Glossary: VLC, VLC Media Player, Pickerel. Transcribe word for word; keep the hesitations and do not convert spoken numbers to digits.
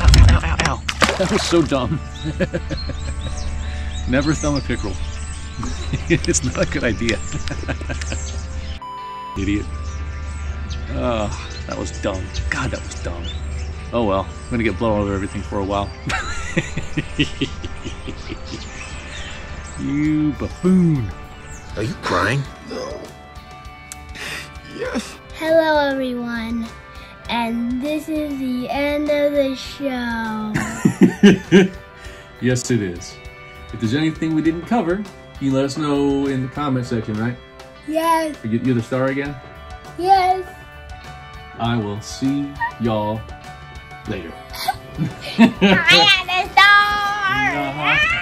Ow, ow, ow, ow. That was so dumb. Never thumb a pickerel. It's not a good idea. Idiot. Oh, that was dumb. God, that was dumb. Oh well, I'm gonna get blown over everything for a while. You buffoon. Are you crying? No. Yes. Hello, everyone. And this is the end of the show. Yes, it is. If there's anything we didn't cover, you let us know in the comment section, right? Yes. You're the star again? Yes. I will see y'all later. I am the star! Uh-huh.